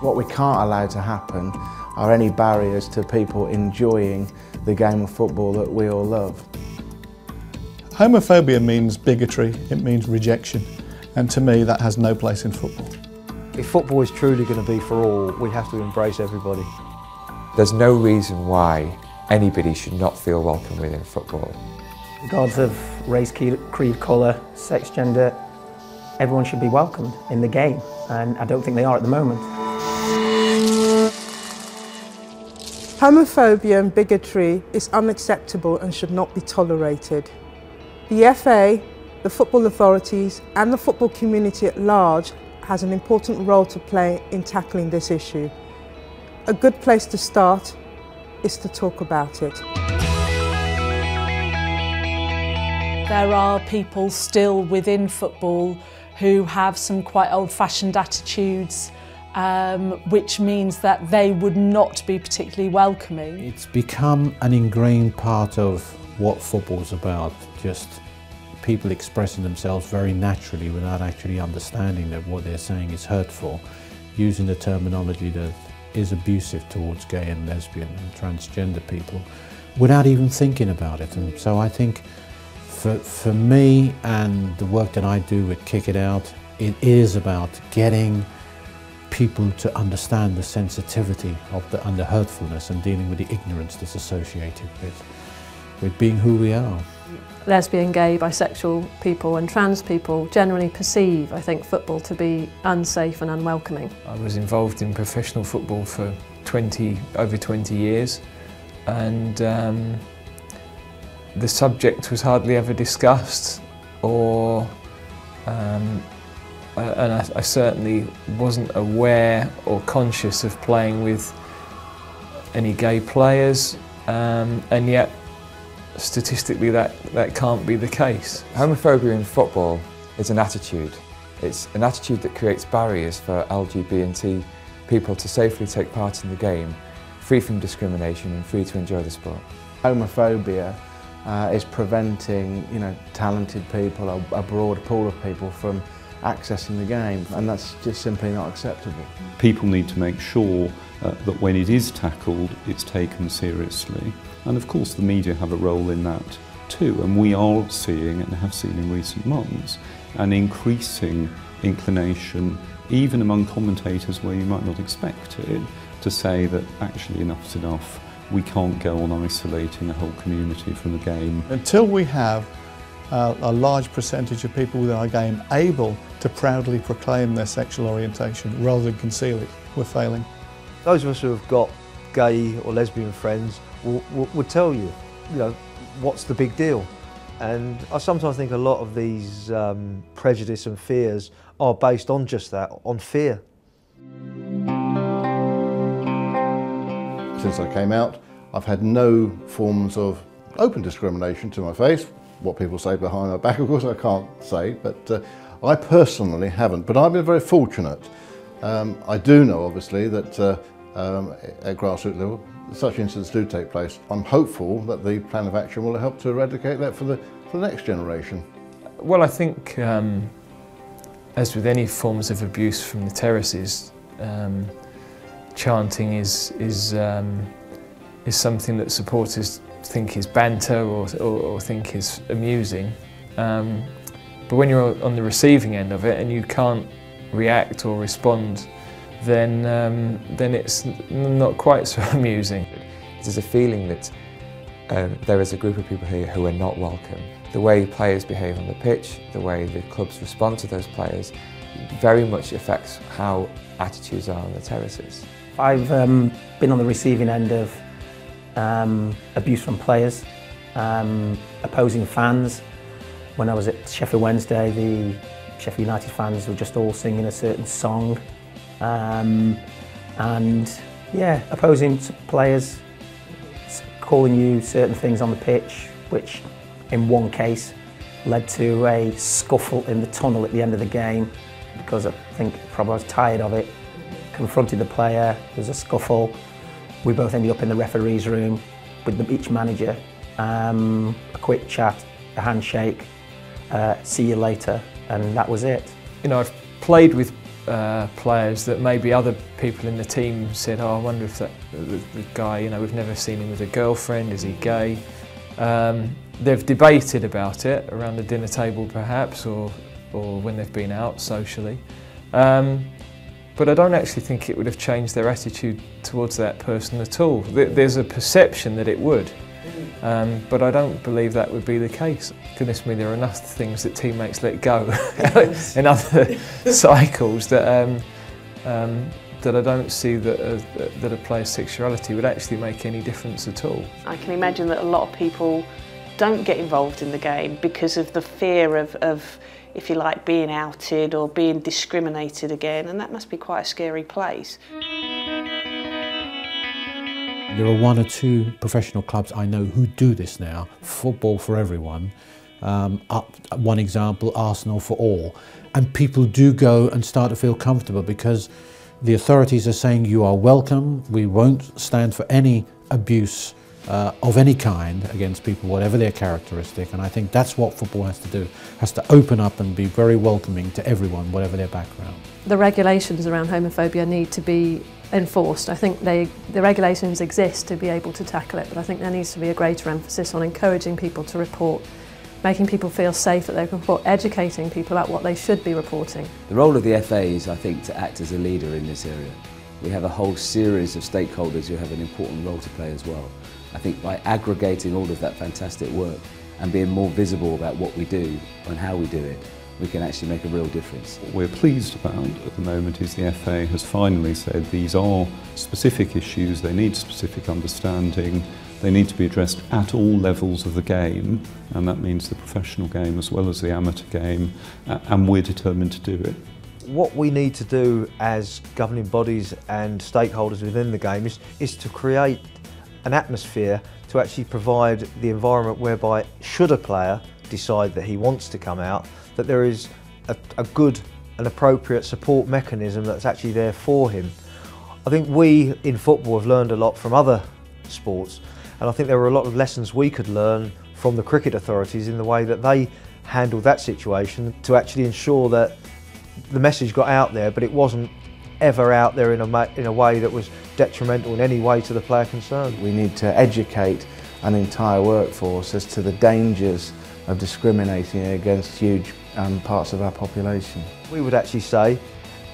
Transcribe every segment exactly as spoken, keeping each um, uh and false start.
What we can't allow to happen are any barriers to people enjoying the game of football that we all love. Homophobia means bigotry, it means rejection, and to me that has no place in football. If football is truly going to be for all, we have to embrace everybody. There's no reason why anybody should not feel welcome within football. Regardless of race, creed, colour, sex, gender, everyone should be welcomed in the game, and I don't think they are at the moment. Homophobia and bigotry is unacceptable and should not be tolerated. The F A, the football authorities and the football community at large has an important role to play in tackling this issue. A good place to start is to talk about it. There are people still within football who have some quite old-fashioned attitudes, um, which means that they would not be particularly welcoming. It's become an ingrained part of what football's about, just people expressing themselves very naturally without actually understanding that what they're saying is hurtful, using the terminology that is abusive towards gay and lesbian and transgender people without even thinking about it. And so I think For, for me and the work that I do with Kick It Out, it is about getting people to understand the sensitivity of the, and the hurtfulness and dealing with the ignorance that's associated with, with being who we are. Lesbian, gay, bisexual people and trans people generally perceive, I think, football to be unsafe and unwelcoming. I was involved in professional football for twenty, over twenty years and um, the subject was hardly ever discussed, or um, and I, I certainly wasn't aware or conscious of playing with any gay players, um, and yet statistically that, that can't be the case. Homophobia in football is an attitude. It's an attitude that creates barriers for L G B T people to safely take part in the game, free from discrimination and free to enjoy the sport. Homophobia Uh, is preventing, you know, talented people, a, a broad pool of people, from accessing the game, and that's just simply not acceptable. People need to make sure uh, that when it is tackled, it's taken seriously, and of course the media have a role in that too, and we are seeing and have seen in recent months an increasing inclination, even among commentators where you might not expect it, to say that actually enough's enough. We can't go on isolating a whole community from the game. Until we have uh, a large percentage of people within our game able to proudly proclaim their sexual orientation rather than conceal it, we're failing. Those of us who have got gay or lesbian friends will, will, will tell you, you know, what's the big deal? And I sometimes think a lot of these um, prejudice and fears are based on just that, on fear. Since I came out, I've had no forms of open discrimination to my face. What people say behind my back, of course, I can't say, but uh, I personally haven't. But I've been very fortunate. Um, I do know, obviously, that uh, um, at grassroots level, such incidents do take place. I'm hopeful that the plan of action will help to eradicate that for the, for the next generation. Well, I think, um, as with any forms of abuse from the terraces, um, chanting is is um, is something that supporters think is banter or, or, or think is amusing, um, but when you're on the receiving end of it and you can't react or respond, then um, then it's not quite so amusing. There's a feeling that um, there is a group of people here who are not welcome. The way players behave on the pitch, the way the clubs respond to those players, very much affects how attitudes are on the terraces. I've um, been on the receiving end of um, abuse from players, um, opposing fans. When I was at Sheffield Wednesday, the Sheffield United fans were just all singing a certain song. Um, and yeah, opposing players, calling you certain things on the pitch, which in one case led to a scuffle in the tunnel at the end of the game, because I think probably I was tired of it. Confronted the player, there was a scuffle. We both ended up in the referee's room with the, each manager. Um, a quick chat, a handshake, uh, see you later, and that was it. You know, I've played with uh, players that maybe other people in the team said, oh, I wonder if that the, the guy, you know, we've never seen him with a girlfriend, is he gay? Um, they've debated about it around the dinner table perhaps, or, or when they've been out socially. Um, but I don't actually think it would have changed their attitude towards that person at all. There's a perception that it would. Um, but I don't believe that would be the case. Goodness me, there are enough things that teammates let go in other cycles that um, um, that I don't see that a, that a player's sexuality would actually make any difference at all. I can imagine that a lot of people don't get involved in the game because of the fear of, of if you like, being outed or being discriminated again, and that must be quite a scary place. There are one or two professional clubs I know who do this now. Football for everyone. Um, up, one example, Arsenal for all. And people do go and start to feel comfortable because the authorities are saying you are welcome, we won't stand for any abuse uh, of any kind against people, whatever their characteristic. And I think that's what football has to do. Has to open up and be very welcoming to everyone, whatever their background. The regulations around homophobia need to be enforced. I think they, the regulations exist to be able to tackle it, but I think there needs to be a greater emphasis on encouraging people to report, making people feel safe that they can report, educating people at what they should be reporting. The role of the F A is, I think, to act as a leader in this area. We have a whole series of stakeholders who have an important role to play as well. I think by aggregating all of that fantastic work and being more visible about what we do and how we do it, we can actually make a real difference. What we're pleased about at the moment is the F A has finally said these are specific issues, they need specific understanding, they need to be addressed at all levels of the game, and that means the professional game as well as the amateur game, and we're determined to do it. What we need to do as governing bodies and stakeholders within the game is, is to create an atmosphere to actually provide the environment whereby, should a player decide that he wants to come out, that there is a, a good and appropriate support mechanism that's actually there for him. I think we in football have learned a lot from other sports, and I think there were a lot of lessons we could learn from the cricket authorities in the way that they handled that situation to actually ensure that the message got out there, but it wasn't ever out there in a, ma in a way that was detrimental in any way to the player concerned. We need to educate an entire workforce as to the dangers of discriminating against huge um, parts of our population. We would actually say,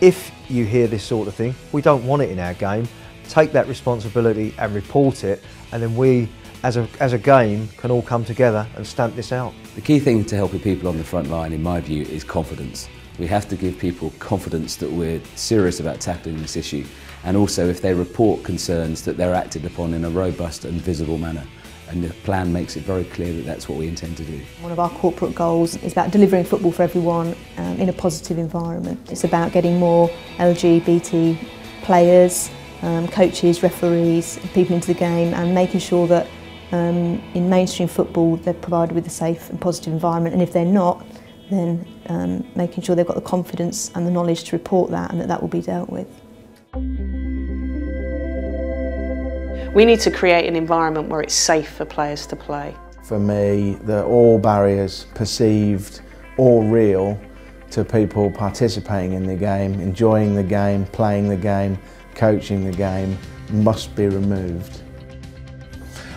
if you hear this sort of thing, we don't want it in our game, take that responsibility and report it, and then we, as a, as a game, can all come together and stamp this out. The key thing to helping people on the front line, in my view, is confidence. We have to give people confidence that we're serious about tackling this issue, and also if they report concerns that they're acted upon in a robust and visible manner. And the plan makes it very clear that that's what we intend to do. One of our corporate goals is about delivering football for everyone um, in a positive environment. It's about getting more L G B T players, um, coaches, referees, people into the game, and making sure that um, in mainstream football they're provided with a safe and positive environment, and if they're not, then um, making sure they've got the confidence and the knowledge to report that, and that that will be dealt with. We need to create an environment where it's safe for players to play. For me, they're all barriers, perceived or real, to people participating in the game, enjoying the game, playing the game, coaching the game, must be removed.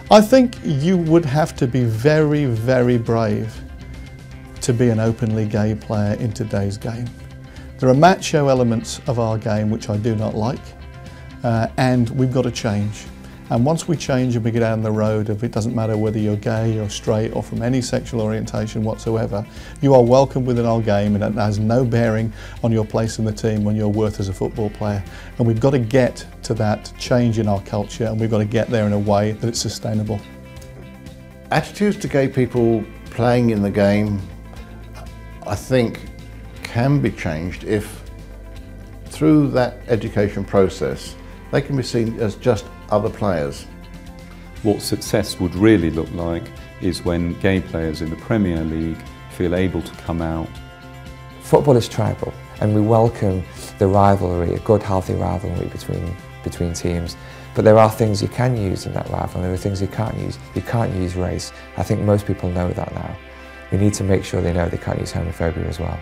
I think you would have to be very, very brave to be an openly gay player in today's game. There are macho elements of our game which I do not like, uh, and we've got to change. And once we change and we get down the road of it doesn't matter whether you're gay or straight or from any sexual orientation whatsoever, you are welcome within our game, and it has no bearing on your place in the team when you're worth as a football player. And we've got to get to that change in our culture, and we've got to get there in a way that it's sustainable. Attitudes to gay people playing in the game, I think, can be changed if through that education process they can be seen as just other players. What success would really look like is when gay players in the Premier League feel able to come out. Football is tribal, and we welcome the rivalry, a good healthy rivalry between, between teams. But there are things you can use in that rivalry, there are things you can't use. You can't use race. I think most people know that now. We need to make sure they know they can't use homophobia as well.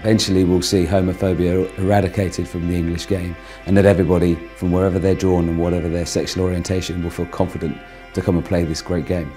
Eventually we'll see homophobia eradicated from the English game, and that everybody, from wherever they're drawn and whatever their sexual orientation, will feel confident to come and play this great game.